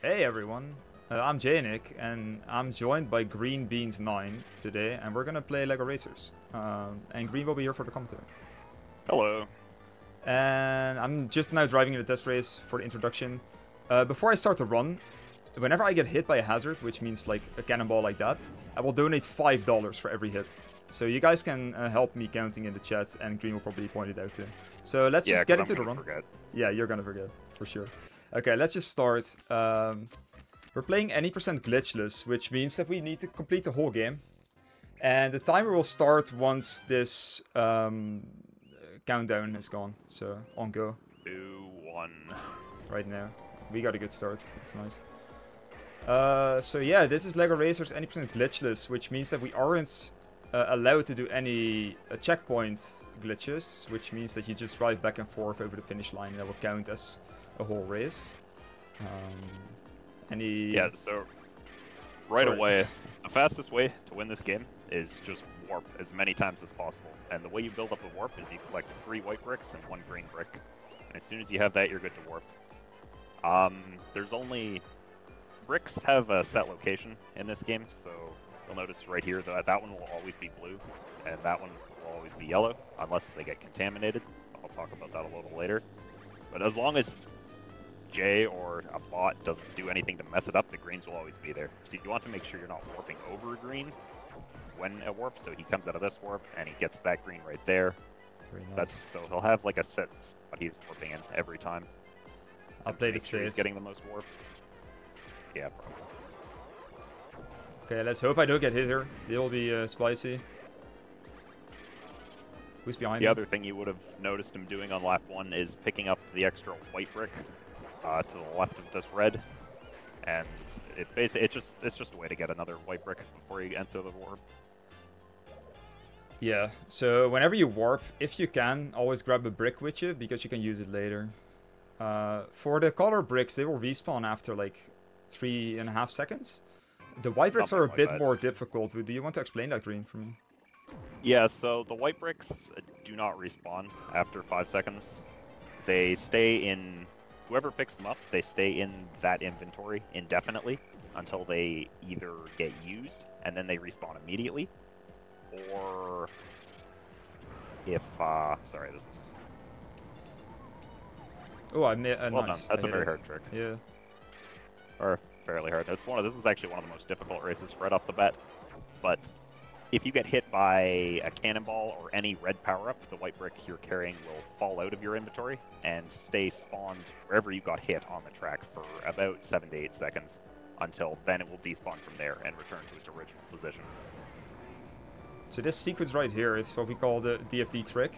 Hey everyone, I'm J-Nick and I'm joined by GreenBeans9 today, and we're gonna play LEGO Racers. And Green will be here for the commentary. Hello. And I'm just now driving in the test race for the introduction. Before I start the run, whenever I get hit by a hazard, which means like a cannonball like that, I will donate $5 for every hit. So you guys can help me counting in the chat, and Green will probably point it out too. So let's just get into the run. Forget. Yeah, you're gonna forget, for sure. Okay, let's just start. We're playing Any% Glitchless, which means that we need to complete the whole game. And the timer will start once this countdown is gone. So, on go. 2-1. Right now. We got a good start. That's nice. So yeah, this is LEGO Racers Any% Glitchless, which means that we aren't allowed to do any checkpoint glitches, which means that you just drive back and forth over the finish line, and that will count as a whole race. Yeah, so right away, the fastest way to win this game is just warp as many times as possible. And the way you build up a warp is you collect 3 white bricks and 1 green brick. And as soon as you have that, you're good to warp. There's only... Bricks have a set location in this game, so you'll notice right here that one will always be blue, and that one will always be yellow, unless they get contaminated. I'll talk about that a little later. But as long as Jay or a bot doesn't do anything to mess it up, the greens will always be there. So you want to make sure you're not warping over a green when it warps. So he comes out of this warp and he gets that green right there. Very nice. That's so he'll have like a set spot he's warping in every time. I'll play the sure he's getting the most warps. Yeah, probably. Okay, let's hope I don't get hit here. It will be spicy. Who's behind me? The other thing you would have noticed him doing on lap 1 is picking up the extra white brick. To the left of this red, and it basically it's just a way to get another white brick before you enter the warp. Yeah, so whenever you warp, if you can, always grab a brick with you because you can use it later. For the color bricks, they will respawn after like 3.5 seconds. The white bricks are a bit more difficult. Do you want to explain that, Green, for me? Yeah, so the white bricks do not respawn after 5 seconds. They stay in. Whoever picks them up, they stay in that inventory indefinitely until they either get used and then they respawn immediately, or if sorry, this is oh, I made well nice. Done. That's a very hard trick. Yeah, or fairly hard. That's one of this is actually one of the most difficult races right off the bat. But if you get hit by a cannonball or any red power-up, the white brick you're carrying will fall out of your inventory and stay spawned wherever you got hit on the track for about 7 to 8 seconds, until then it will despawn from there and return to its original position. So this sequence right here is what we call the DFD trick.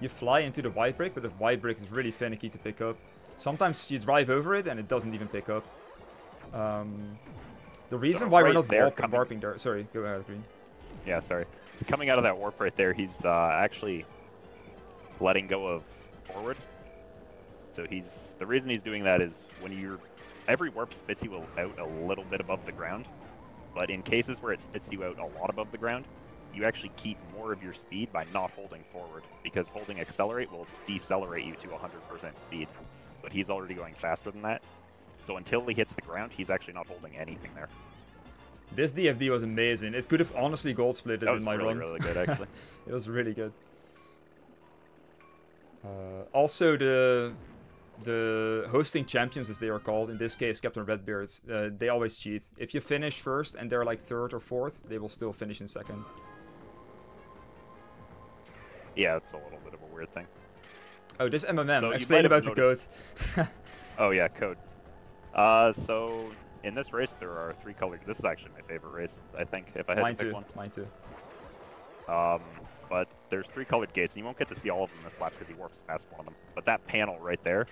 You fly into the white brick, but the white brick is really finicky to pick up. Sometimes you drive over it and it doesn't even pick up. The reason why we're not warping there... Sorry, go ahead, Green. Yeah, sorry. Coming out of that warp right there, he's actually letting go of forward. So he's the reason he's doing that is when you're every warp spits you out a little bit above the ground, but in cases where it spits you out a lot above the ground, you actually keep more of your speed by not holding forward, because holding accelerate will decelerate you to 100% speed. But he's already going faster than that, so until he hits the ground, he's actually not holding anything there. This DFD was amazing. It could have honestly gold split it in my run. That was really, really good, actually. It was really good. Also, the hosting champions, as they are called, in this case, Captain Redbeard, they always cheat. If you finish first and they're like 3rd or 4th, they will still finish in 2nd. Yeah, it's a little bit of a weird thing. Oh, this MMM. So explain about the code. Oh, yeah, code. So... In this race, there are 3 colors. This is actually my favorite race, I think, if I had to pick one. Mine too. But there's 3 colored gates, and you won't get to see all of them this lap because he warps past one of them. But that panel right there,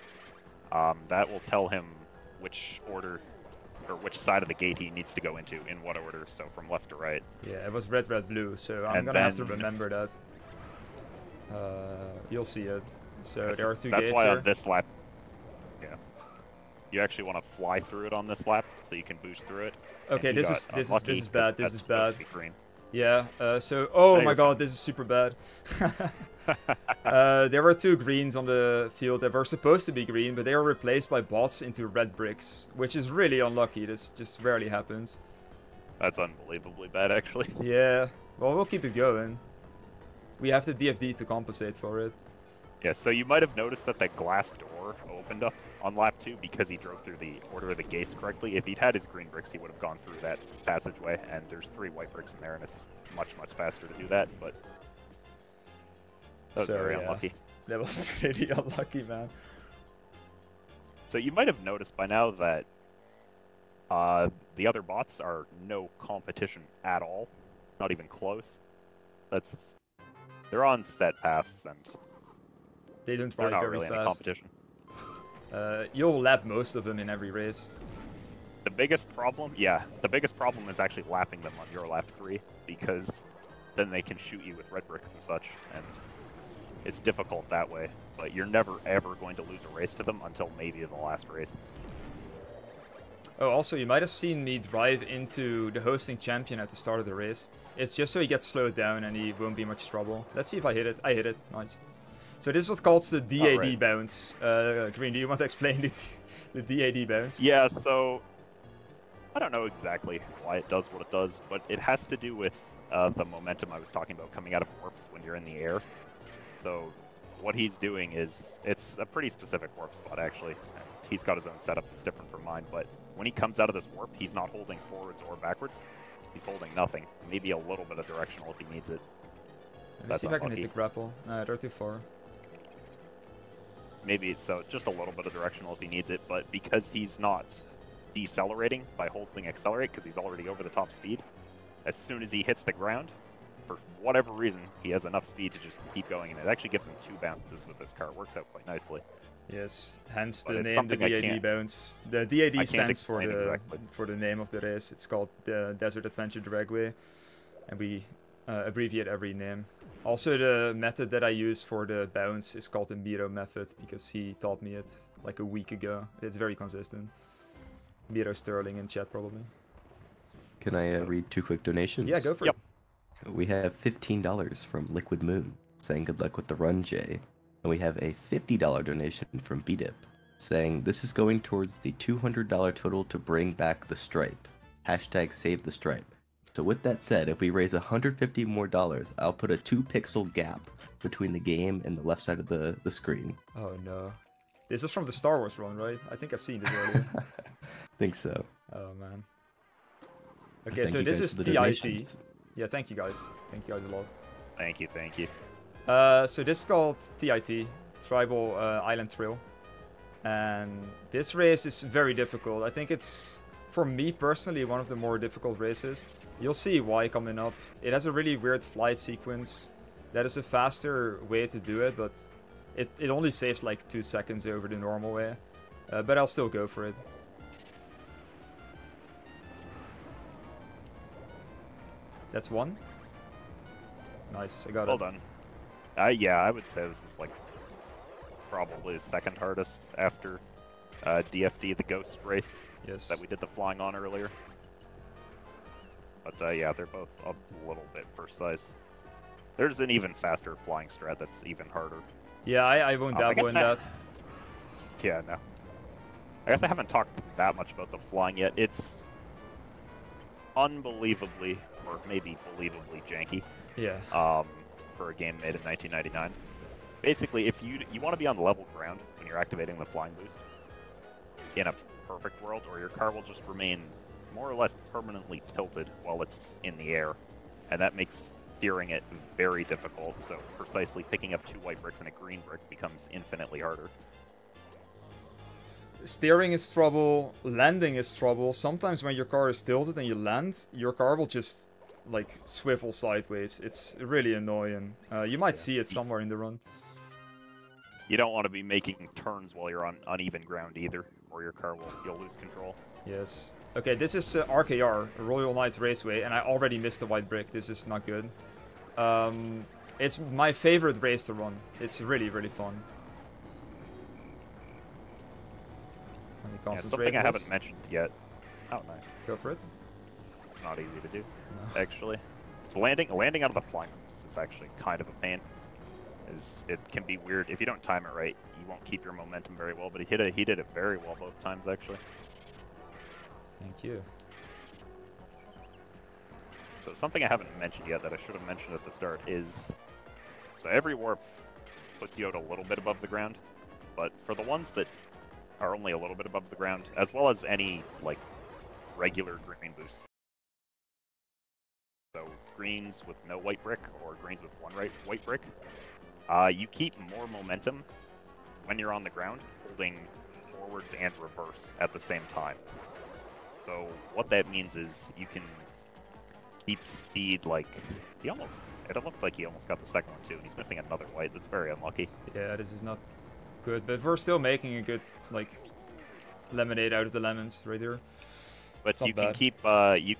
that will tell him which order or which side of the gate he needs to go into in what order. So from left to right. Yeah, it was red, red, blue. So I'm gonna have to remember that. You'll see it. So there are 2 gates here. That's why on this lap. Yeah. You actually want to fly through it on this lap, so you can boost through it. Okay, this is bad. This is bad. Yeah, so... Oh my god, this is super bad. There were two greens on the field that were supposed to be green, but they were replaced by bots into red bricks, which is really unlucky. This just rarely happens. That's unbelievably bad, actually. Yeah. Well, we'll keep it going. We have the DFD to compensate for it. Yeah, so you might have noticed that that glass door opened up on lap 2 because he drove through the order of the gates correctly. If he'd had his green bricks, he would have gone through that passageway, and there's 3 white bricks in there, and it's much, much faster to do that, but... That was very unlucky. That was pretty unlucky, man. So you might have noticed by now that the other bots are no competition at all. Not even close. That's... They're on set paths, and... They don't ride very fast. Competition. You'll lap most of them in every race. The biggest problem, yeah, the biggest problem is actually lapping them on your lap 3, because then they can shoot you with red bricks and such, and it's difficult that way. But you're never ever going to lose a race to them until maybe the last race. Oh, also, you might have seen me drive into the hosting champion at the start of the race. It's just so he gets slowed down and he won't be much trouble. Let's see if I hit it. I hit it. Nice. So this is what's called the DAD bounce. Green, do you want to explain the DAD bounce? Yeah, so I don't know exactly why it does what it does, but it has to do with the momentum I was talking about coming out of warps when you're in the air. So what he's doing is, it's a pretty specific warp spot, actually. He's got his own setup that's different from mine, but when he comes out of this warp, he's not holding forwards or backwards. He's holding nothing. Maybe a little bit of directional if he needs it. Let's see if I can hit the grapple. No, they're too far. Maybe so, just a little bit of directional if he needs it, but because he's not decelerating by holding accelerate, because he's already over the top speed, as soon as he hits the ground, for whatever reason, he has enough speed to just keep going, and it actually gives him 2 bounces with this car. It works out quite nicely. Yes, hence the name, the DAD bounce. The DAD stands for the name of the race. It's called the Desert Adventure Dragway, and we abbreviate every name. Also, the method that I use for the bounce is called the Miro method, because he taught me it like a week ago. It's very consistent. Miro Sterling in chat, probably. Can I read 2 quick donations? Yeah, go for it. We have $15 from Liquid Moon, saying good luck with the run, Jay. And we have a $50 donation from BDIP, saying this is going towards the $200 total to bring back the stripe. Hashtag save the stripe. So with that said, if we raise $150 more dollars, I'll put a 2-pixel gap between the game and the left side of the screen. Oh no. This is from the Star Wars run, right? I think I've seen this earlier. I think so. Oh man. Okay, so this is TIT. Yeah, thank you guys. Thank you guys a lot. Thank you, thank you. So this is called TIT, Tribal Island Trail. And this race is very difficult. I think it's, for me personally, one of the more difficult races. You'll see why coming up. It has a really weird flight sequence. That is a faster way to do it, but it only saves like 2 seconds over the normal way. But I'll still go for it. That's one. Nice, I got it. Well done. Yeah, I would say this is like probably the second hardest after DFD, the ghost race that we did the flying on earlier. But yeah, they're both a little bit precise. There's an even faster flying strat that's even harder. Yeah, I won't dabble in that. Yeah, no. I guess I haven't talked that much about the flying yet. It's unbelievably, or maybe believably, janky. Yeah. For a game made in 1999. Basically, if you want to be on level ground when you're activating the flying boost in a perfect world, or your car will just remain more or less permanently tilted while it's in the air, and that makes steering it very difficult, so precisely picking up 2 white bricks and a green brick becomes infinitely harder. Steering is trouble, landing is trouble. Sometimes when your car is tilted and you land, your car will just like swivel sideways. It's really annoying. You might see it somewhere in the run. You don't want to be making turns while you're on uneven ground either, or your car will, you'll lose control. Yes. Okay, this is RKR, Royal Knights Raceway, and I already missed the white brick. This is not good. It's my favorite race to run. It's really, really fun. Yeah, something I haven't mentioned yet. Oh, nice. Go for it. It's not easy to do, actually. So landing out of the flying is actually kind of a pain. It can be weird if you don't time it right. You won't keep your momentum very well. But he did it very well both times actually. Thank you. So something I haven't mentioned yet that I should have mentioned at the start is, so every warp puts you out a little bit above the ground, but for the ones that are only a little bit above the ground, as well as any like regular green boosts. So greens with no white brick or greens with one white brick, you keep more momentum when you're on the ground, holding forwards and reverse at the same time. So what that means is you can keep speed like he almost. It looked like he almost got the second one too, and he's missing another white. That's very unlucky. Yeah, this is not good, but we're still making a good like lemonade out of the lemons right here. But you can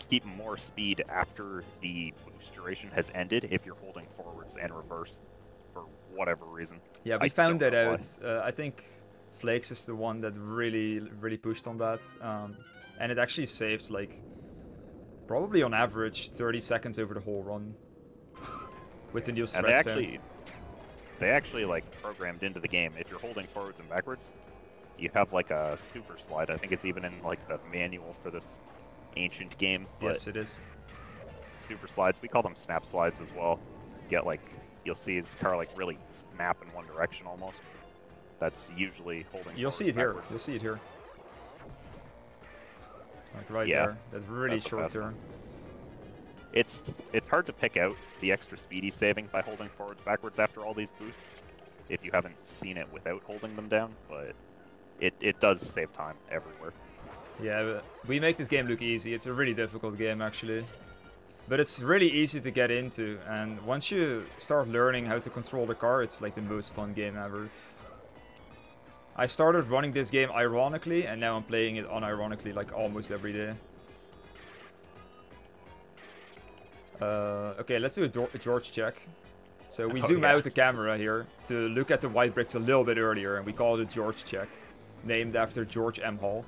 keep more speed after the boost duration has ended if you're holding forwards and reverse for whatever reason. Yeah, we found that out. I think Flakes is the one that really pushed on that, and it actually saves like probably on average 30 seconds over the whole run with the new stress. And they actually like programmed into the game if you're holding forwards and backwards. You have like a super slide. I think it's even in like the manual for this ancient game. Yes, it is. Super slides. We call them snap slides as well. Get like, you'll see his car like really snap in one direction almost. That's usually holding. You'll see it backwards. Here. You'll see it here. Like right there. That's really short turn. It's hard to pick out the extra speedy saving by holding forwards backwards after all these boosts if you haven't seen it without holding them down, but. It does save time everywhere. Yeah, we make this game look easy. It's a really difficult game, actually. But it's really easy to get into. And once you start learning how to control the car, it's like the most fun game ever. I started running this game ironically, and now I'm playing it unironically, like almost every day. Okay, let's do a George check. So we zoom out the camera here to look at the white bricks a little bit earlier, and we call it a George check. Named after George M. Hall.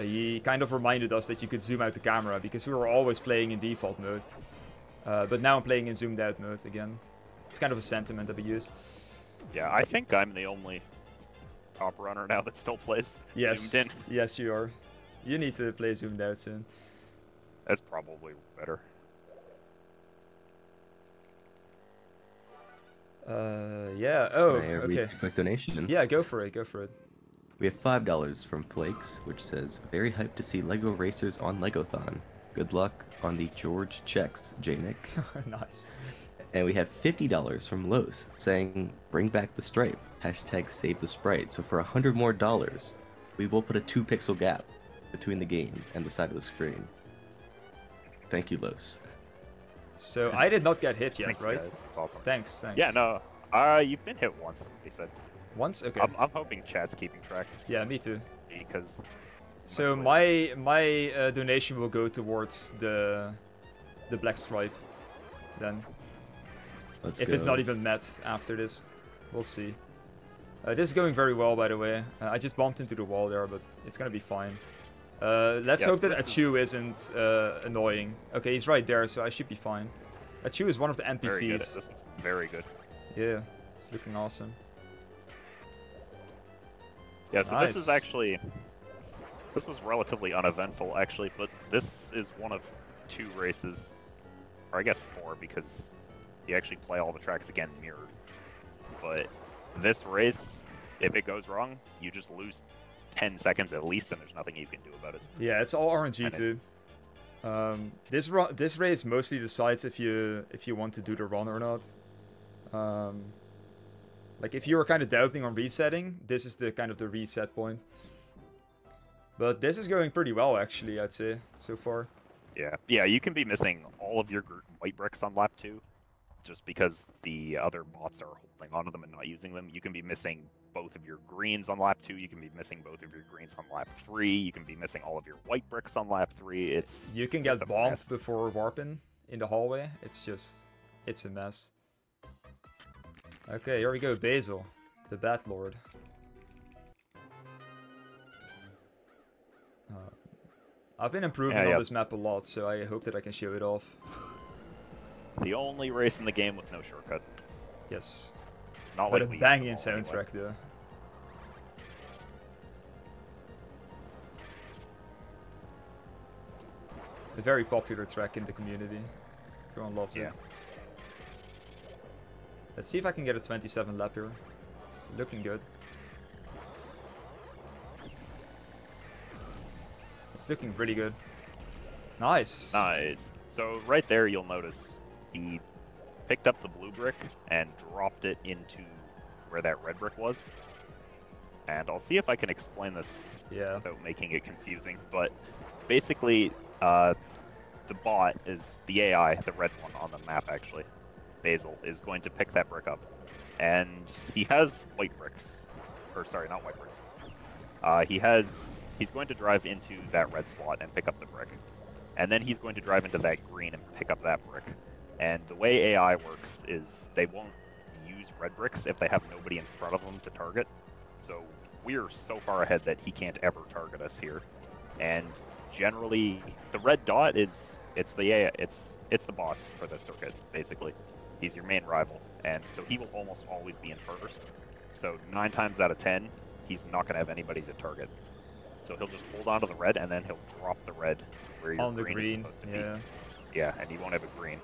He kind of reminded us that you could zoom out the camera because we were always playing in default mode. But now I'm playing in zoomed out mode again. It's kind of a sentiment that we use. Yeah, I think I'm the only top runner now that still plays zoomed in. Yes, you are. You need to play zoomed out soon. That's probably better. Yeah, oh, okay. Quick donations. Yeah, go for it, go for it. We have $5 from Flakes, which says, very hyped to see LEGO Racers on Legothon. Good luck on the George checks, J-Nick. Nice. And we have $50 from Los, saying, bring back the stripe. Hashtag save the sprite. So for $100 more, we will put a 2-pixel gap between the game and the side of the screen. Thank you, Los. So I did not get hit yet, right? Guys. That's awesome. Thanks, thanks. Yeah, no. You've been hit once, they said. Once? Okay. I'm hoping chat's keeping track. Yeah, me too. Because. So my donation will go towards the black stripe, then. Let's go. If it's not even met after this, we'll see. This is going very well, by the way. I just bumped into the wall there, but it's gonna be fine. Let's hope that Achu isn't annoying. Okay, he's right there, so I should be fine. Achu is one of the NPCs. Very good. Yeah, it's looking awesome. Yeah, so nice. This is actually... This was relatively uneventful, actually, but this is one of 2 races, or I guess 4, because you actually play all the tracks again mirrored. But this race, if it goes wrong, you just lose 10 seconds at least, and there's nothing you can do about it. Yeah, it's all RNG too. This race mostly decides if you want to do the run or not. Like if you were kind of doubting on resetting, this is the kind of the reset point. But this is going pretty well actually, I'd say, so far. Yeah, yeah, you can be missing all of your white bricks on lap 2, just because the other bots are holding onto them and not using them. You can be missing both of your greens on lap 2, you can be missing both of your greens on lap 3, you can be missing all of your white bricks on lap 3. It's you can get bombed before warping in the hallway. It's just, it's a mess. Okay, here we go, Basil, the Bat Lord. I've been improving on this map a lot, so I hope that I can show it off. The only race in the game with no shortcut. Yes. Not but like a banging soundtrack, though. A very popular track in the community. Everyone loves it. Let's see if I can get a 27 lap here. This is looking good. It's looking really good. Nice. Nice. So right there, you'll notice he picked up the blue brick and dropped it into where that red brick was. And I'll see if I can explain this without making it confusing. But basically, the bot is the AI, the red one on the map, actually. Basil is going to pick that brick up. And he has white bricks. Or sorry, not white bricks. He's going to drive into that red slot and pick up the brick. And then he's going to drive into that green and pick up that brick. And the way AI works is they won't use red bricks if they have nobody in front of them to target. So we're so far ahead that he can't ever target us here. And generally, the red dot is it's the boss for the circuit, basically. He's your main rival, and so he will almost always be in first. So 9 times out of 10, he's not going to have anybody to target. So he'll just hold on to the red, and then he'll drop the red where your green is supposed to be. Yeah, and he won't have a green.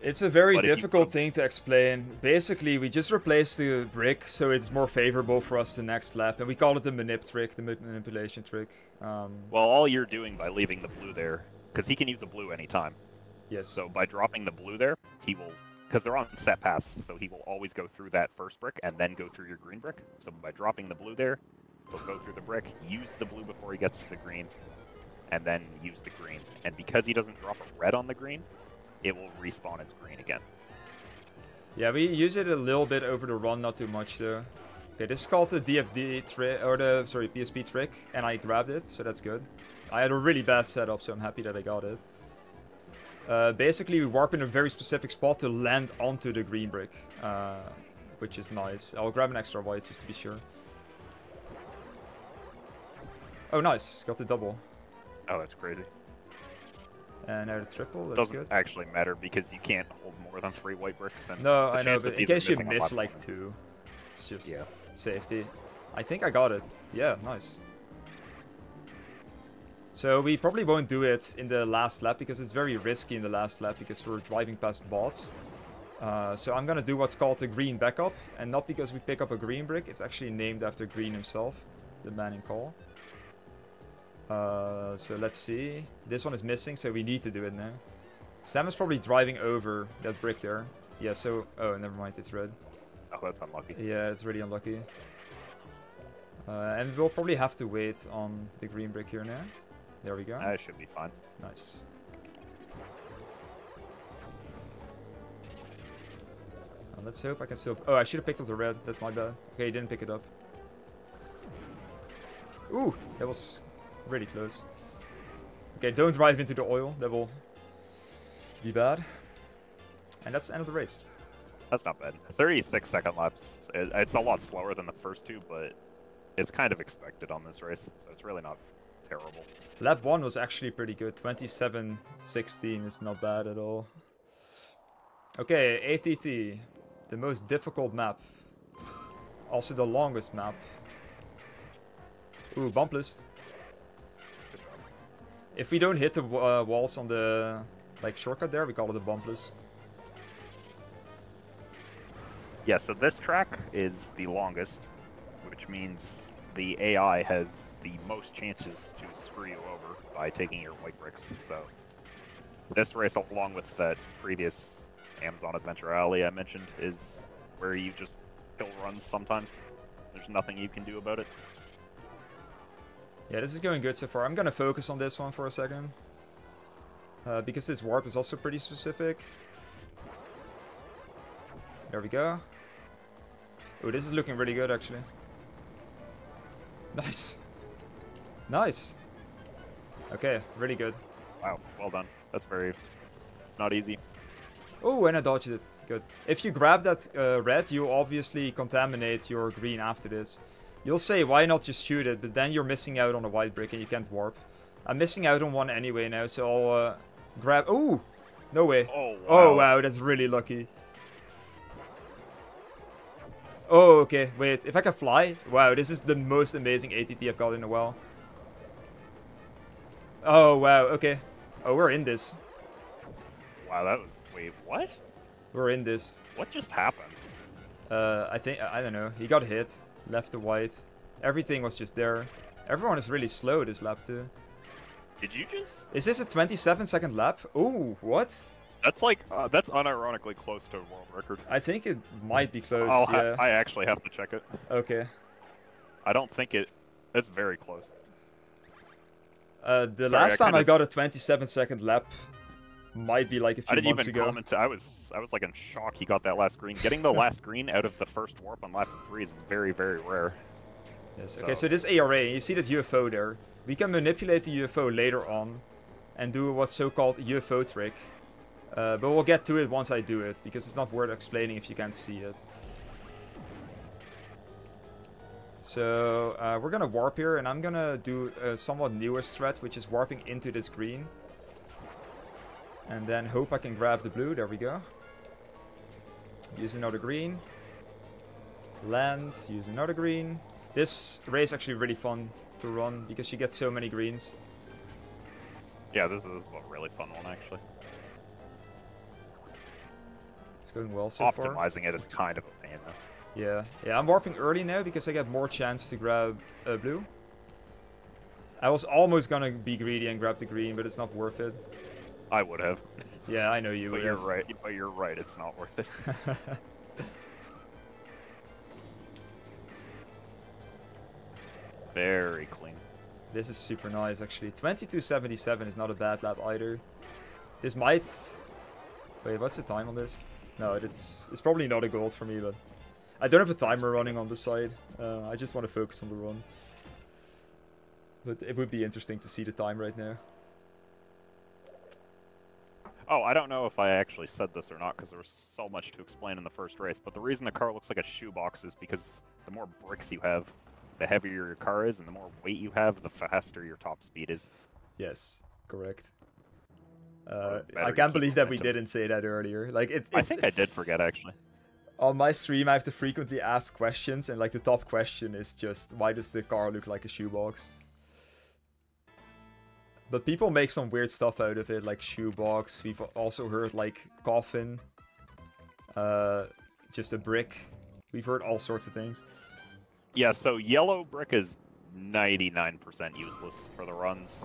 It's a very difficult thing to explain. Basically, we just replace the brick, so it's more favorable for us the next lap. And we call it the manip trick, the manipulation trick. Well, all you're doing by leaving the blue there, because he can use the blue anytime. Yes. So by dropping the blue there, he will... Because they're on set paths, so he will always go through that first brick and then go through your green brick. So by dropping the blue there, he'll go through the brick, use the blue before he gets to the green, and then use the green. And because he doesn't drop a red on the green, it will respawn as green again. Yeah, we use it a little bit over the run, not too much though. Okay, this is called the DFD trick, or the, sorry, PSP trick, and I grabbed it, so that's good. I had a really bad setup, so I'm happy that I got it. Basically, we warp in a very specific spot to land onto the green brick, which is nice. I'll grab an extra white just to be sure. Oh, nice. Got the double. Oh, that's crazy. And now the triple. That's good. Doesn't actually matter because you can't hold more than 3 white bricks. And no, I know, but in case you miss like 2, it's just safety. I think I got it. Yeah, nice. So we probably won't do it in the last lap because it's very risky in the last lap because we're driving past bots. So I'm going to do what's called the green backup. And not because we pick up a green brick. It's actually named after Green himself, the man in call. So let's see. This one is missing, so we need to do it now. Sam is probably driving over that brick there. Yeah, so... Oh, never mind. It's red. Oh, that's unlucky. Yeah, it's really unlucky. And we'll probably have to wait on the green brick here now. There we go. That should be fun. Nice. Let's hope I can still... Oh, I should have picked up the red. That's my bad. Okay, he didn't pick it up. Ooh, that was really close. Okay, don't drive into the oil. That will be bad. And that's the end of the race. That's not bad. 36-second laps. It's a lot slower than the first two, but it's kind of expected on this race. So it's really not... terrible. Lap 1 was actually pretty good. 27:16 is not bad at all. Okay, ATT. The most difficult map. Also the longest map. Ooh, bumpless. Good job. If we don't hit the walls on the shortcut there, we call it a bumpless. Yeah, so this track is the longest, which means the AI has the most chances to screw you over by taking your white bricks. So this race, along with that previous Amazon Adventure Alley I mentioned, is where you just kill runs sometimes. There's nothing you can do about it. Yeah, this is going good so far. I'm going to focus on this one for a second. Because this warp is also pretty specific. There we go. Oh, this is looking really good, actually. Nice. Nice. Okay, really good. Wow, well done. That's very... It's not easy. Oh, and I dodged it. Good. If you grab that red, you obviously contaminate your green after this. You'll say, why not just shoot it? But then you're missing out on a white brick and you can't warp. I'm missing out on one anyway now, so I'll grab... Oh! No way. Oh wow. Oh, wow, that's really lucky. Oh, okay. Wait, if I can fly? Wow, this is the most amazing ATT I've got in a while. Oh, wow, okay. Oh, we're in this. Wow, that was... Wait, what? We're in this. What just happened? I think... I don't know. He got hit. Left to white. Everything was just there. Everyone is really slow this lap, too. Did you just... Is this a 27-second lap? Ooh, what? That's like... that's unironically close to a world record. I think it might be close, yeah. I actually have to check it. Okay. I don't think it... It's very close. The last time I got a 27-second lap might be like a few months ago. I didn't even comment. I was like in shock he got that last green. Getting the last green out of the first warp on lap 3 is very, very rare. Yes, okay, so this ARA, you see that UFO there. We can manipulate the UFO later on and do what's so-called UFO trick. But we'll get to it once I do it, because it's not worth explaining if you can't see it. So we're gonna warp here, and I'm gonna do a somewhat newer strat, which is warping into this green. And then hope I can grab the blue, there we go. Use another green. Land, use another green. This race is actually really fun to run, because you get so many greens. Yeah, this is a really fun one, actually. It's going well so far. Optimizing it is kind of a pain, though. Yeah, yeah, I'm warping early now because I get more chance to grab blue. I was almost gonna be greedy and grab the green, but it's not worth it. I would have. Yeah, I know you would have. But you're right, it's not worth it. Very clean. This is super nice, actually. 22.77 is not a bad lap either. This might... Wait, what's the time on this? No, it's probably not a gold for me, but... I don't have a timer running on the side. I just want to focus on the run. But it would be interesting to see the time right now. Oh, I don't know if I actually said this or not, because there was so much to explain in the first race. But the reason the car looks like a shoebox is because the more bricks you have, the heavier your car is, and the more weight you have, the faster your top speed is. Yes, correct. I can't believe that we didn't say that earlier. Like, I think I did forget, actually. On my stream, I have to frequently ask questions, and like the top question is just, why does the car look like a shoebox? But people make some weird stuff out of it, like shoebox. We've also heard like coffin, just a brick. We've heard all sorts of things. Yeah, so yellow brick is 99% useless for the runs.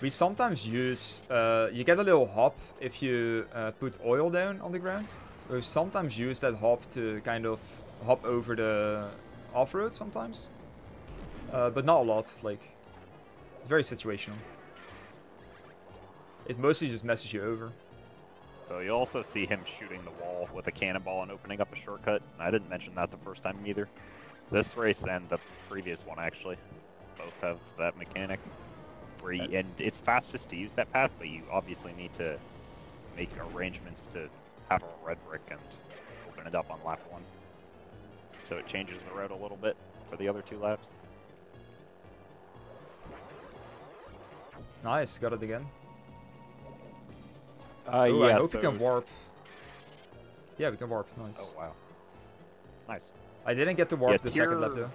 We sometimes use, you get a little hop if you put oil down on the ground. So we sometimes use that hop to kind of hop over the off-road sometimes. But not a lot, like, it's very situational. It mostly just messes you over. So you also see him shooting the wall with a cannonball and opening up a shortcut. I didn't mention that the first time either. This race and the previous one, actually, both have that mechanic. And it's fastest to use that path, but you obviously need to make arrangements to have a red brick and open it up on lap 1. So it changes the route a little bit for the other two laps. Nice, got it again. Ooh, yeah, I hope we can warp. Yeah, we can warp, nice. Oh, wow. Nice. I didn't get to warp the second lap, though.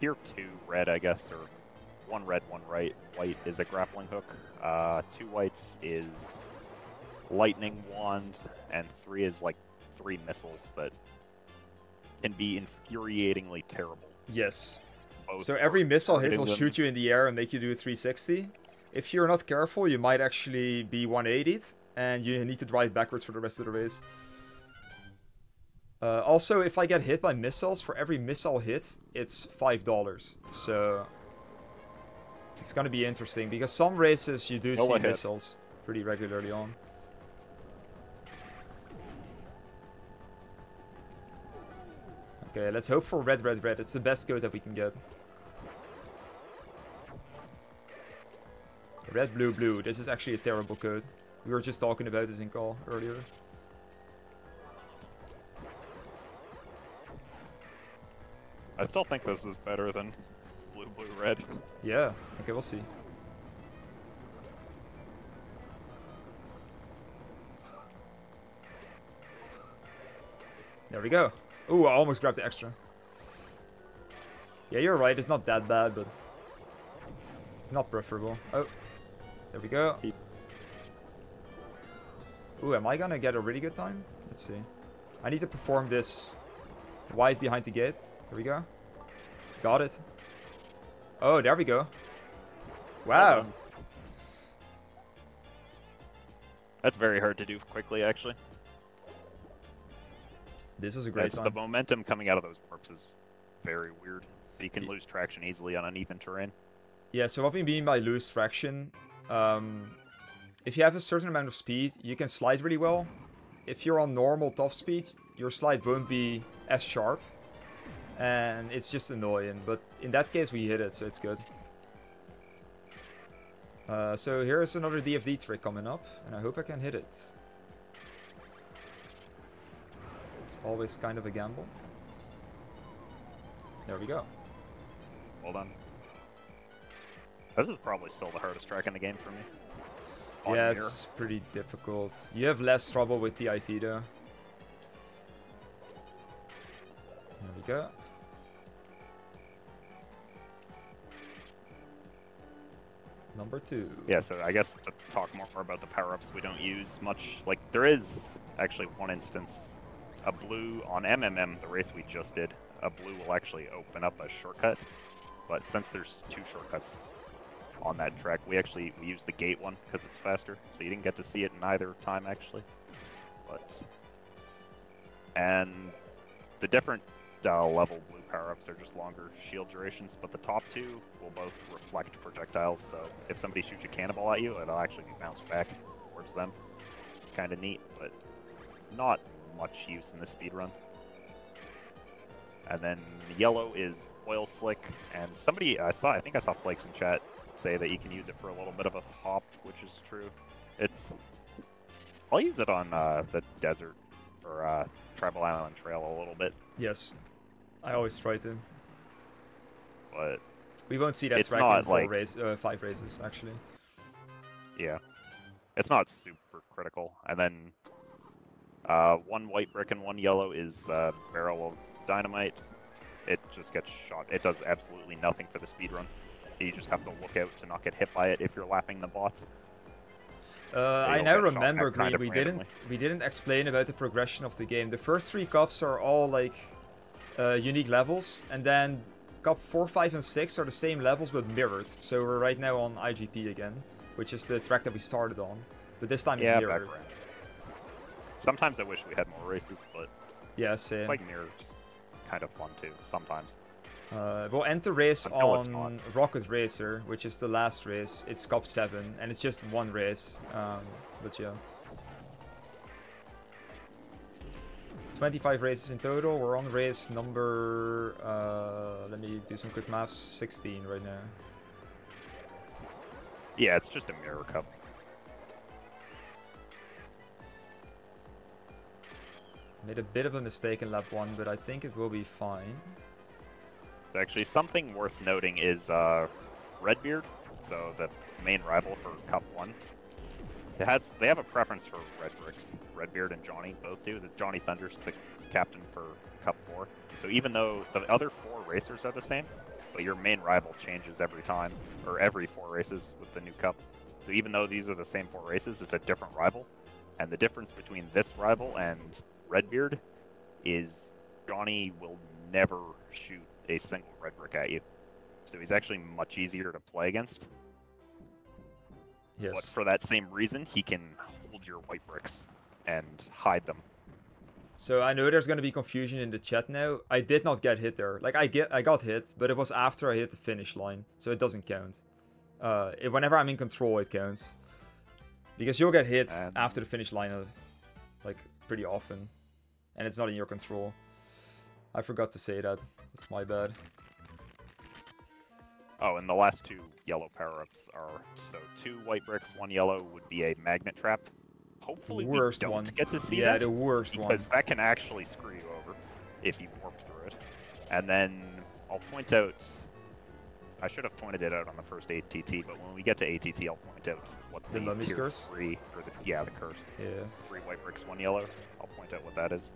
Tier 2 red, I guess, or... One red, one right. White is a grappling hook. Two whites is lightning wand, and three is like three missiles that can be infuriatingly terrible. Yes. So every missile hit will shoot you in the air and make you do a 360. If you're not careful, you might actually be 180'd, and you need to drive backwards for the rest of the race. Also, if I get hit by missiles, for every missile hit, it's $5. So... It's going to be interesting, because some races you do see missiles pretty regularly on. Okay, let's hope for red, red, red. It's the best go that we can get. Red, blue, blue. This is actually a terrible code. We were just talking about this in call earlier. I still think this is better than... blue, blue, red. Yeah. Okay, we'll see. There we go. Ooh, I almost grabbed the extra. Yeah, you're right. It's not that bad, but it's not preferable. Oh, there we go. Ooh, am I gonna get a really good time? Let's see. I need to perform this wide behind the gate. Here we go. Got it. Oh, there we go. Wow. That's very hard to do quickly, actually. This is a great time. The momentum coming out of those warps is very weird. You can lose traction easily on uneven terrain. Yeah, so what we mean by lose traction, if you have a certain amount of speed, you can slide really well. If you're on normal top speed, your slide won't be as sharp. And it's just annoying, but in that case we hit it, so it's good. So here's another DFD trick coming up, and I hope I can hit it. It's always kind of a gamble. There we go. Well done. This is probably still the hardest track in the game for me. Yeah, it's pretty difficult. You have less trouble with TIT though. There we go. Number two. Yeah, so I guess to talk more about the power-ups we don't use much. Like, there is actually one instance, a blue on MMM, the race we just did, a blue will actually open up a shortcut. But since there's two shortcuts on that track, we use the gate one because it's faster. So you didn't get to see it in either time, actually. But and the different level blue power-ups are just longer shield durations, but the top two will both reflect projectiles, so if somebody shoots a cannonball at you, it'll actually be bounced back towards them. It's kind of neat, but not much use in the speedrun. And then the yellow is oil slick, and somebody I think I saw Flakes in chat say that you can use it for a little bit of a hop, which is true. I'll use it on the desert or Tribal Island Trail a little bit. Yes, I always try to. But we won't see that track in five races, actually. Yeah, it's not super critical. And then one white brick and one yellow is barrel of dynamite. It just gets shot. It does absolutely nothing for the speedrun. You just have to look out to not get hit by it if you're lapping the bots. I now remember, Green, we didn't explain about the progression of the game. The first three cups are all like unique levels, and then cup 4, 5, and 6 are the same levels but mirrored. So we're right now on IGP again, which is the track that we started on, but this time it's mirrored. Background. Sometimes I wish we had more races, but yeah, same. Like mirrored, kind of fun too sometimes. We'll end the race on Rocket Racer, which is the last race. It's Cup 7, and it's just one race. But yeah. 25 races in total. We're on race number... let me do some quick maths. 16 right now. Yeah, it's just a mirror cup. Made a bit of a mistake in lap 1, but I think it will be fine. Actually, something worth noting is Redbeard, so the main rival for Cup 1. They have a preference for red bricks. Redbeard and Johnny both do. Johnny Thunder's the captain for Cup 4. So even though the other 4 racers are the same, but your main rival changes every time, or every 4 races with the new cup. So even though these are the same 4 races, it's a different rival. And the difference between this rival and Redbeard is Johnny will never shoot a single red brick at you, so he's actually much easier to play against. Yes. But for that same reason, he can hold your white bricks and hide them. So I know there's going to be confusion in the chat now. I did not get hit there. Like I got hit, but it was after I hit the finish line, so it doesn't count. Whenever I'm in control, it counts, because you'll get hit after the finish line, like pretty often, and it's not in your control. I forgot to say that. That's my bad. Oh, and the last 2 yellow power-ups are... So 2 white bricks, 1 yellow would be a magnet trap. Hopefully we don't get to see that. Yeah, the worst one. Because that can actually screw you over if you warp through it. And then I'll point out... I should have pointed it out on the first ATT, but when we get to ATT, I'll point out what the mummy's curse? The curse. Yeah. 3 white bricks, 1 yellow. I'll point out what that is.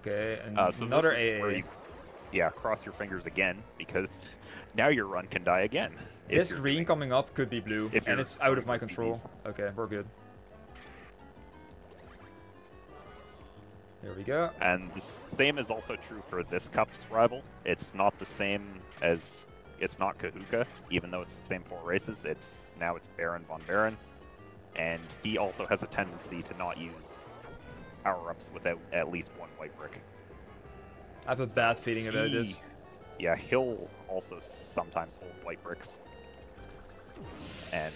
Okay, and another AA. Yeah, cross your fingers again, because now your run can die again. This green coming up could be blue, and it's out of my control. Okay, we're good. Here we go. And the same is also true for this cup's rival. It's not the same as... It's not Kahuka, even though it's the same four races. It's now it's Baron von Baron. And he also has a tendency to not use power-ups without at least one white brick. I have a bad feeling about this. Yeah, he'll also sometimes hold white bricks. And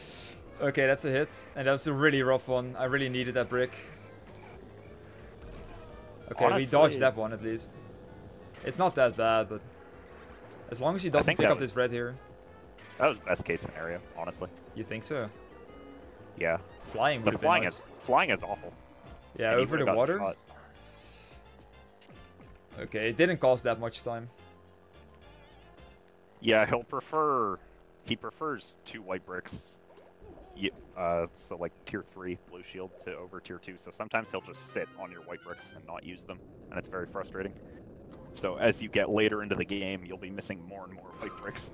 okay, that's a hit. And that was a really rough one. I really needed that brick. Okay, honestly, we dodged that one at least. It's not that bad, but as long as he doesn't pick up this red here. That was best case scenario, honestly. You think so? Yeah. Flying would have been nice. Flying is awful. Yeah, over the water. Okay, it didn't cost that much time. Yeah, he'll prefer... He prefers two white bricks. Yeah, so like tier 3 blue shield to over tier 2, so sometimes he'll just sit on your white bricks and not use them, and it's very frustrating. So as you get later into the game, you'll be missing more and more white bricks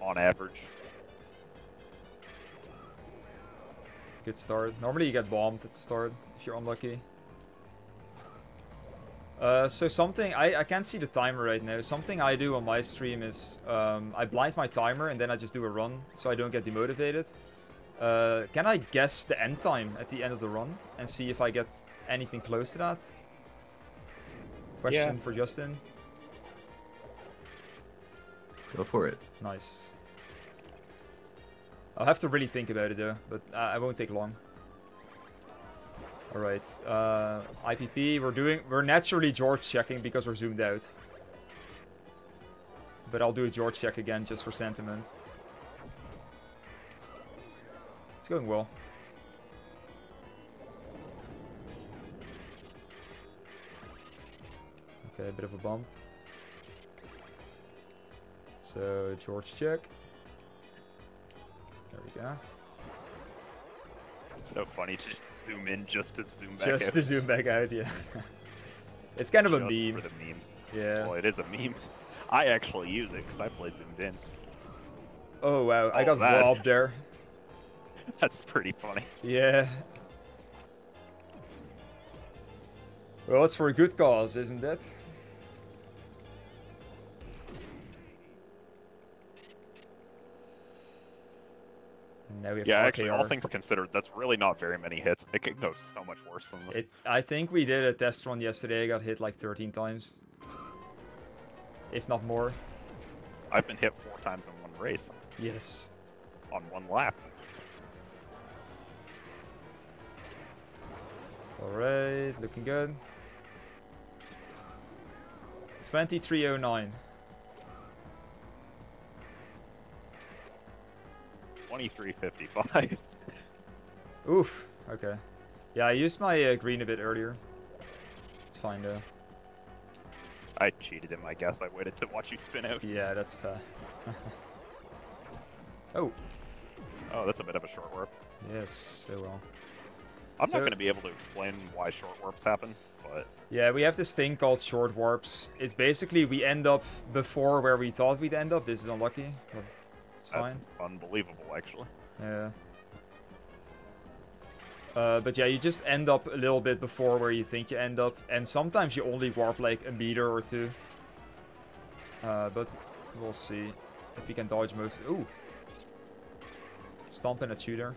on average. Good start. Normally you get bombed at the start if you're unlucky. So something, I can't see the timer right now. Something I do on my stream is I blind my timer and then I just do a run so I don't get demotivated. Can I guess the end time at the end of the run and see if I get anything close to that? Question for Justin. Go for it. Nice. I'll have to really think about it though, but I won't take long. All right, IPP. We're naturally George checking because we're zoomed out. But I'll do a George check again just for sentiment. It's going well. Okay, a bit of a bump. So George check. There we go. So funny to just zoom in, just to zoom back out. Just to zoom back out, yeah. It's kind of a meme. For the memes. Yeah. Well, it is a meme. I actually use it because I play zoomed in. Oh wow! I got robbed there. That's pretty funny. Yeah. Well, it's for a good cause, isn't it? Yeah, actually, all things considered, that's really not very many hits. It could go so much worse than this. I think we did a test run yesterday. I got hit like 13 times. If not more. I've been hit 4 times in one race. Yes. On one lap. Alright, looking good. 2309. 2355. Oof. Okay. Yeah, I used my green a bit earlier. It's fine though. I cheated him, I guess. I waited to watch you spin out. Yeah, that's fair. Oh. Oh, that's a bit of a short warp. Yes, so well. I'm not going to be able to explain why short warps happen, but... Yeah, we have this thing called short warps. It's basically we end up before where we thought we'd end up. This is unlucky. But... It's fine. That's unbelievable, actually. Yeah. But yeah, you just end up a little bit before where you think you end up. And sometimes you only warp like a meter or two. But we'll see if we can dodge most. Ooh. Stomping at you there.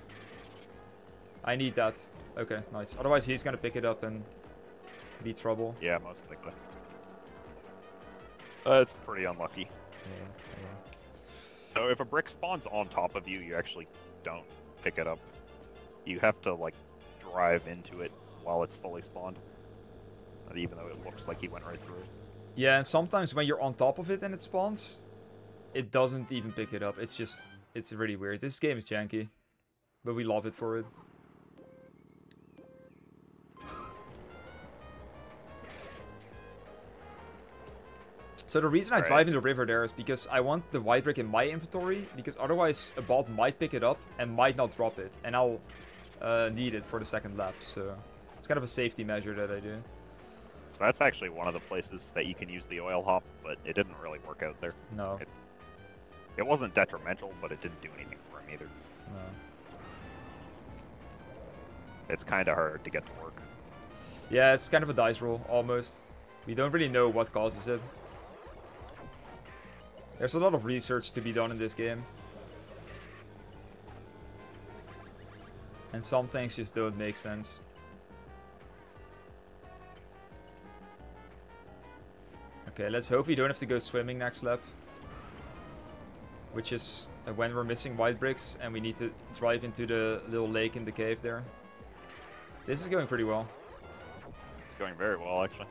I need that. Okay, nice. Otherwise, he's going to pick it up and be trouble. Yeah, most likely. It's pretty unlucky. Yeah. So if a brick spawns on top of you, you actually don't pick it up. You have to, like, drive into it while it's fully spawned. Even though it looks like he went right through it. Yeah, and sometimes when you're on top of it and it spawns, it doesn't even pick it up. It's just, it's really weird. This game is janky, but we love it for it. So the reason I drive in the river there is because I want the white brick in my inventory, because otherwise a bot might pick it up and might not drop it. And I'll need it for the second lap, so it's kind of a safety measure that I do. So that's actually one of the places that you can use the oil hop, but it didn't really work out there. No. It wasn't detrimental, but it didn't do anything for him either. No. It's kind of hard to get to work. Yeah, it's kind of a dice roll, almost. We don't really know what causes it. There's a lot of research to be done in this game. And some things just don't make sense. Okay, let's hope we don't have to go swimming next lap. Which is when we're missing white bricks and we need to drive into the little lake in the cave there. This is going pretty well. It's going very well, actually.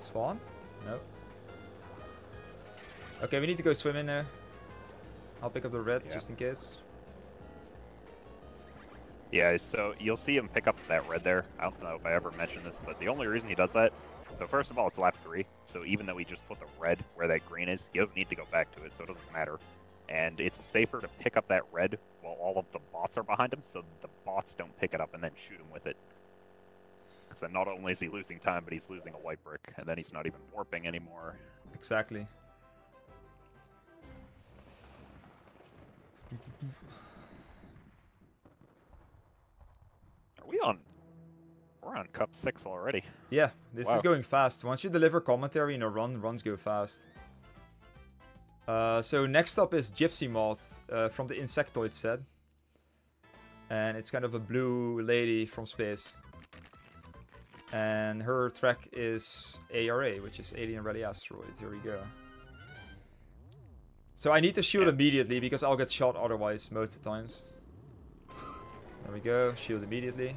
Spawn? No. Okay, we need to go swim in there. I'll pick up the red, just in case. Yeah, so you'll see him pick up that red there. I don't know if I ever mentioned this, but the only reason he does that... So first of all, it's lap 3. So even though he just put the red where that green is, he doesn't need to go back to it, so it doesn't matter. And it's safer to pick up that red while all of the bots are behind him, so the bots don't pick it up and then shoot him with it. So not only is he losing time, but he's losing a white brick, and then he's not even warping anymore. Exactly. Are we on? We're on Cup 6 already. Yeah, this is going fast. Once you deliver commentary in a run, runs go fast. So next up is Gypsy Moth from the Insectoid set. And it's kind of a blue lady from space. And her track is ARA, which is Alien Ready Asteroid. Here we go. So I need to shield immediately because I'll get shot otherwise most of the times. There we go, shield immediately.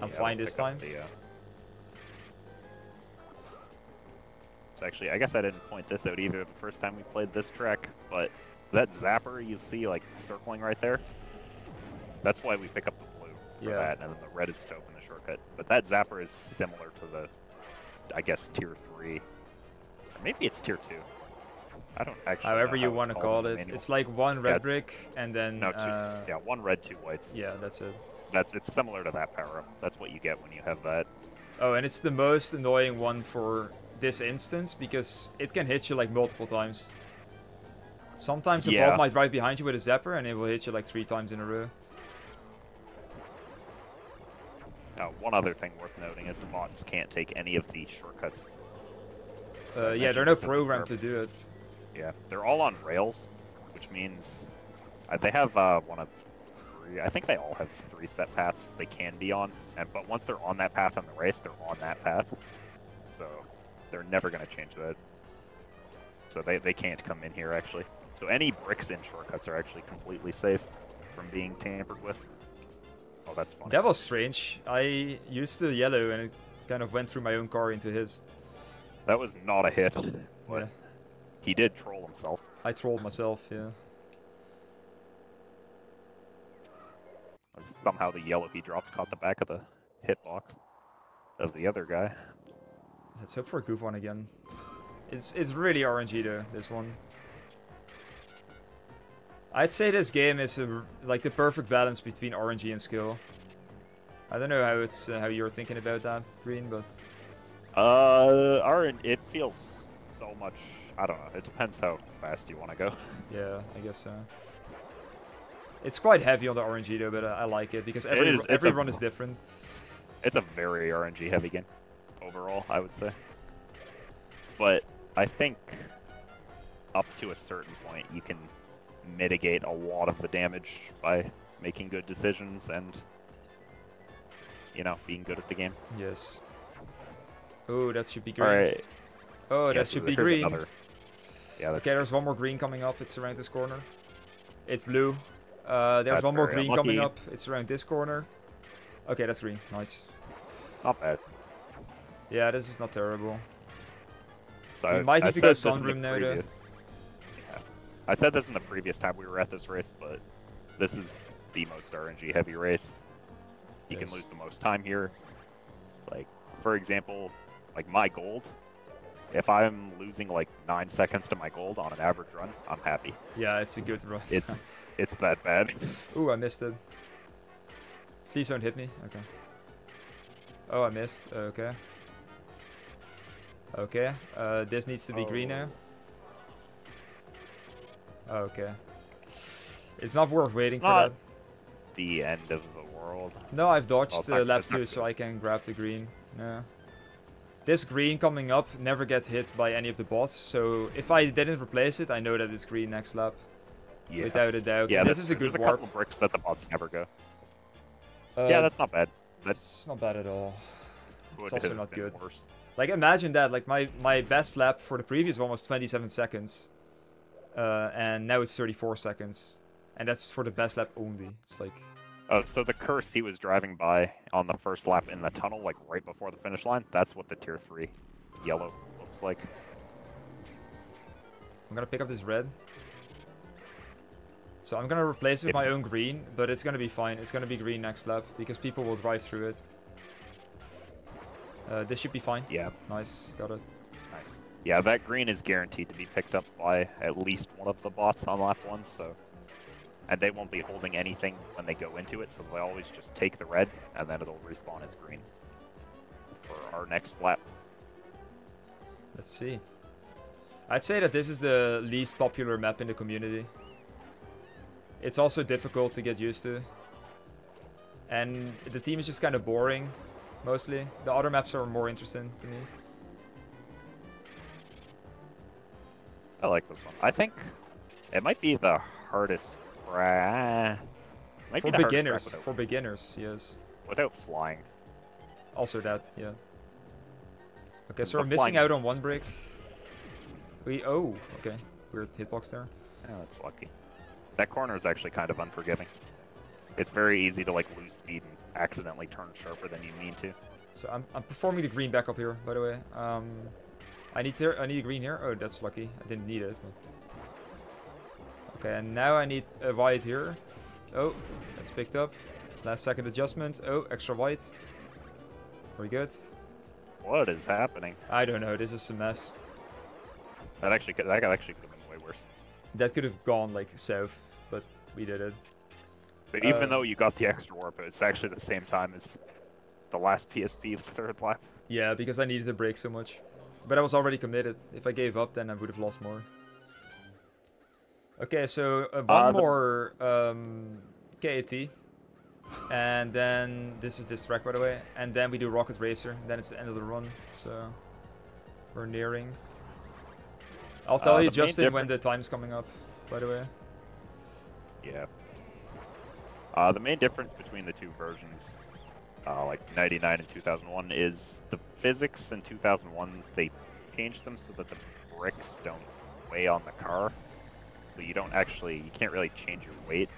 I'm fine this time. So actually, I guess I didn't point this out either the first time we played this track, but that zapper you see like circling right there, that's why we pick up the blue for that, and then the red is to open the shortcut. But that zapper is similar to the, I guess, tier 3. Or maybe it's tier 2. I don't actually. However you want to call it, it's like one red brick and then yeah, one red, 2 whites. Yeah, that's it. It's similar to that power up. That's what you get when you have that. Oh, and it's the most annoying one for this instance because it can hit you like multiple times. Sometimes the ball might drive behind you with a zapper and it will hit you like 3 times in a row. Now, one other thing worth noting is the bots can't take any of the shortcuts. Yeah, they're not programmed to do it. Yeah, they're all on rails, which means they have one of 3. I think they all have 3 set paths they can be on, but once they're on that path on the race, they're on that path. So they're never going to change that. So they can't come in here, actually. So any bricks and shortcuts are actually completely safe from being tampered with. Oh, that's funny. That was strange. I used the yellow, and it kind of went through my own car into his. That was not a hit. But he did troll himself. I trolled myself, yeah. Somehow the yellow he dropped caught the back of the hitbox of the other guy. Let's hope for a good one again. It's really RNG though, this one. I'd say this game is like the perfect balance between RNG and skill. I don't know how you're thinking about that, Green, but. It feels so much. I don't know. It depends how fast you want to go. Yeah, I guess so. It's quite heavy on the RNG though, but I like it because every run is different. It's a very RNG heavy game overall, I would say. But I think up to a certain point, you can mitigate a lot of the damage by making good decisions and being good at the game. Yes. Oh, that should be green. All right. Oh, that should be green. Another. Yeah, okay, there's one more green coming up. It's around this corner. It's blue. There's one more green coming up. It's around this corner. Okay, that's green. Nice. Not bad. Yeah, this is not terrible. So we might need to go sunroom now, though. Yeah. I said this in the previous time we were at this race, but this is the most RNG-heavy race. You can lose the most time here. Like, for example... Like my gold, if I'm losing like 9 seconds to my gold on an average run, I'm happy. Yeah, it's a good run. It's that bad. Ooh, I missed it. Please don't hit me. Okay. Oh, I missed. Okay. Okay. This needs to be green now. Okay. It's not worth waiting for that. The end of the world. No, I've dodged the lap 2 so I can grab the green. No. This green coming up never gets hit by any of the bots, so if I didn't replace it, I know that it's green next lap. Yeah. Without a doubt. Yeah, this is a good warp. There's a couple of bricks that the bots never go. Yeah, that's not bad. That's not bad at all. It's also not good. Worse. Like, imagine that. Like, my best lap for the previous one was 27 seconds. And now it's 34 seconds. And that's for the best lap only. It's like... Oh, so the curse he was driving by on the first lap in the tunnel, like, right before the finish line, that's what the tier 3 yellow looks like. I'm gonna pick up this red. So I'm gonna replace it with my own green, but it's gonna be fine. It's gonna be green next lap, because people will drive through it. This should be fine. Yeah. Nice, got it. Nice. Yeah, that green is guaranteed to be picked up by at least one of the bots on lap 1, so... And they won't be holding anything when they go into it, so they always just take the red, and then it'll respawn as green for our next lap. Let's see. I'd say that this is the least popular map in the community. It's also difficult to get used to. And the team is just kind of boring, mostly. The other maps are more interesting to me. I like this one. I think it might be the hardest craft. For beginners, yes. Without flying. Also that, yeah. Okay, so we're missing out on one break. We, oh, okay. Weird hitbox there. Oh, that's lucky. That corner is actually kind of unforgiving. It's very easy to like lose speed and accidentally turn sharper than you mean to. So I'm performing the green back up here, by the way. I need green here. Oh, that's lucky. I didn't need it. Okay, and now I need a white here. Oh, that's picked up. Last second adjustment. Oh, extra white. Very good. What is happening? I don't know. This is a mess. That actually could have been way worse. That could have gone like south, but we did it. But even though you got the extra warp, it's actually the same time as the last PSP of the third lap. Yeah, because I needed to break so much. But I was already committed. If I gave up, then I would have lost more. Okay, so one more KAT. And then this is this track, by the way. And then we do Rocket Racer. Then it's the end of the run. So we're nearing. I'll tell you, Justin, when the time's coming up, by the way. Yeah. The main difference between the two versions, like 99 and 2001, is the physics in 2001, they changed them so that the bricks don't weigh on the car. So you don't actually, you can't really change your weight.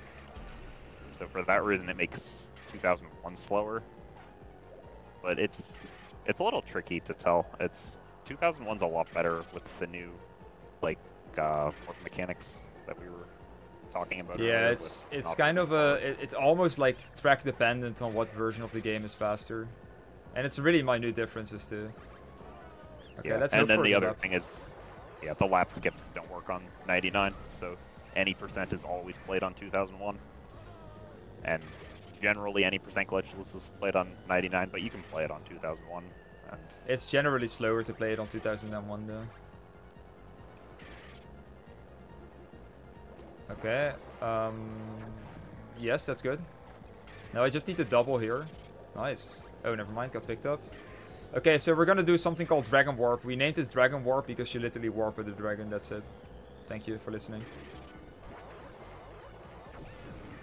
So for that reason, it makes 2001 slower. But it's a little tricky to tell. 2001's a lot better with the new... like work mechanics that we were talking about. Yeah, it's kind of it's almost like track dependent on what version of the game is faster, and it's really minute differences too. Okay, yeah. Let's. And then the other thing is, yeah, the lap skips don't work on 99, so Any% is always played on 2001, and generally Any% Glitchless is played on 99, but you can play it on 2001. And it's generally slower to play it on 2001 though. Okay, yes, that's good. Now I just need to double here. Nice. Oh, never mind, got picked up. Okay, so we're gonna do something called Dragon Warp. We named this Dragon Warp because you literally warp with a dragon, that's it. Thank you for listening.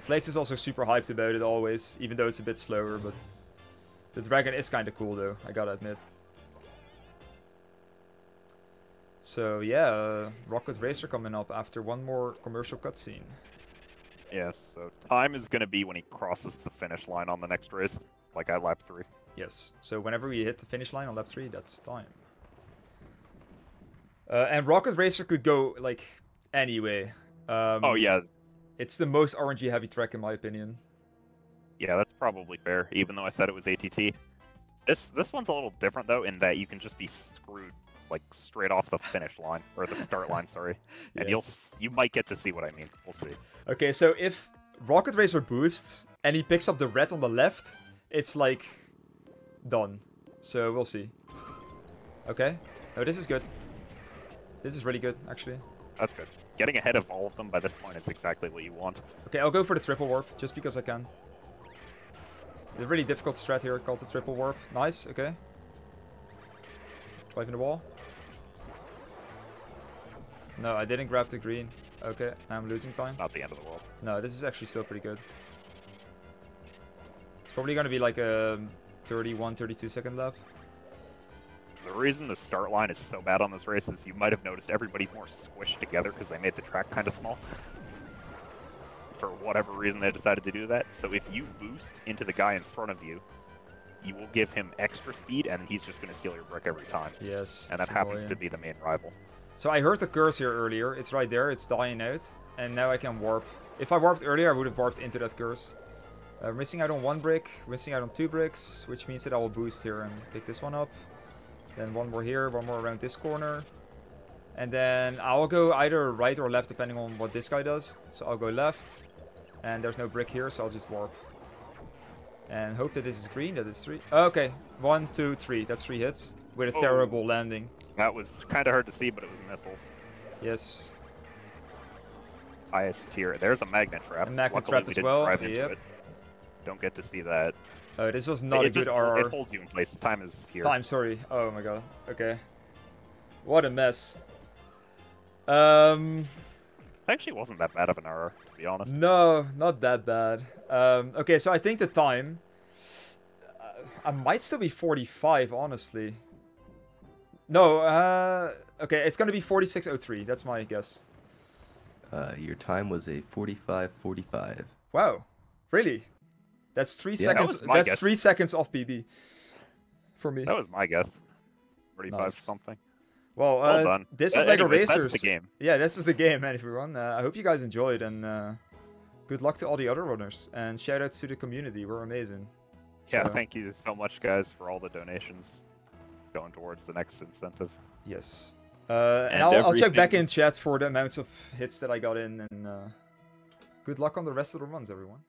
Flakes is also super hyped about it always, even though it's a bit slower, but... The dragon is kinda cool though, I gotta admit. So yeah, Rocket Racer coming up after one more commercial cutscene. Yes, so time is going to be when he crosses the finish line on the next race, like at lap 3. Yes, so whenever we hit the finish line on lap 3, that's time. And Rocket Racer could go, like, anyway. Oh yeah. It's the most RNG heavy track in my opinion. Yeah, that's probably fair, even though I said it was ATT. This one's a little different though, in that you can just be screwed. Like straight off the finish line or the start line, sorry, and yes. You might get to see what I mean. We'll see. Okay, so if Rocket Racer boosts and he picks up the red on the left, it's like done. So we'll see. Okay. Oh, this is good. This is really good, actually. That's good. Getting ahead of all of them by this point is exactly what you want. Okay, I'll go for the triple warp, just because I can. The really difficult strat here called the triple warp. Nice, okay. Driving the wall. No, I didn't grab the green. Okay, I'm losing time. It's not the end of the world. No, this is actually still pretty good. It's probably going to be like a 31, 32-second lap. The reason the start line is so bad on this race is you might have noticed everybody's more squished together because they made the track kind of small. For whatever reason, they decided to do that. So if you boost into the guy in front of you, you will give him extra speed, and he's just going to steal your brick every time. Yes. And that happens to be the main rival. So I heard the curse here earlier. It's right there. It's dying out. And now I can warp. If I warped earlier, I would have warped into that curse. Missing out on one brick. Missing out on two bricks, which means that I will boost here and pick this one up. Then one more here, one more around this corner. And then I'll go either right or left, depending on what this guy does. So I'll go left. And there's no brick here, so I'll just warp. And hope that this is green, that is three. Okay, 1, 2, 3. That's 3 hits. With a terrible landing. That was kind of hard to see, but it was missiles. Yes. Highest tier. There's a magnet trap. A magnet trap as well. Yep. Don't get to see that. Oh, this was not a good RR. It holds you in place. Time is here. Time, sorry. Oh my god. Okay. What a mess. It actually wasn't that bad of an RR, to be honest. No, not that bad. Okay, so I think the time... I might still be 45, honestly. No, okay, it's gonna be 46.03. That's my guess. Your time was a 45.45. Wow, really? That's 3 seconds. That that's guess. 3 seconds off BB. For me. That was my guess. 45 nice. Something. Well, well this is LEGO Racers. That's the game. Yeah, this is the game, man. Everyone, I hope you guys enjoyed, and good luck to all the other runners. And shout out to the community. We're amazing. Yeah, so thank you so much, guys, for all the donations going towards the next incentive. Yes. And I'll check back in chat for the amounts of hits that I got in. And good luck on the rest of the runs, everyone.